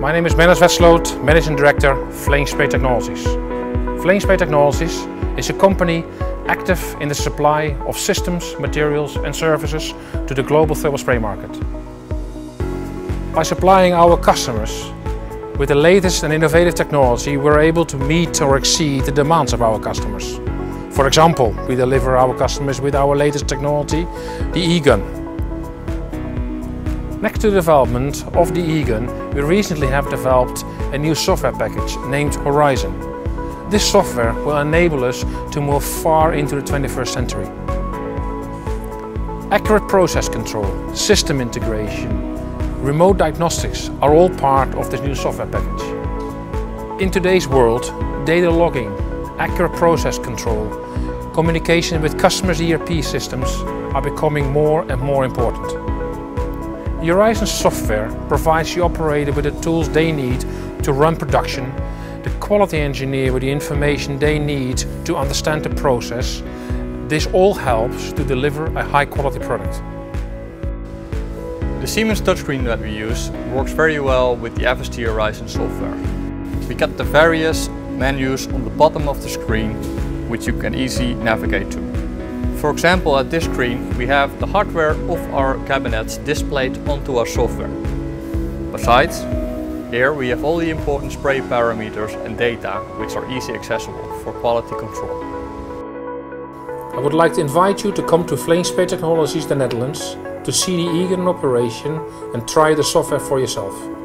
My name is Menas Vetsloot, Managing Director, Flame Spray Technologies. Flame Spray Technologies is a company active in the supply of systems, materials and services to the global thermal spray market. By supplying our customers with the latest and innovative technology, we're able to meet or exceed the demands of our customers. For example, we deliver our customers with our latest technology, the E-Gun. Next to the development of the E-Gun, we recently have developed a new software package named Horizon. This software will enable us to move far into the 21st century. Accurate process control, system integration, remote diagnostics are all part of this new software package. In today's world, data logging, accurate process control, communication with customers' ERP systems are becoming more and more important. The Horizon software provides the operator with the tools they need to run production, the quality engineer with the information they need to understand the process. This all helps to deliver a high-quality product. The Siemens touchscreen that we use works very well with the FST Horizon software. We get the various menus on the bottom of the screen, which you can easily navigate to. For example, at this screen we have the hardware of our cabinets displayed onto our software. Besides, here we have all the important spray parameters and data which are easily accessible for quality control. I would like to invite you to come to Flame Spray Technologies, the Netherlands, to see the E-Gun operation and try the software for yourself.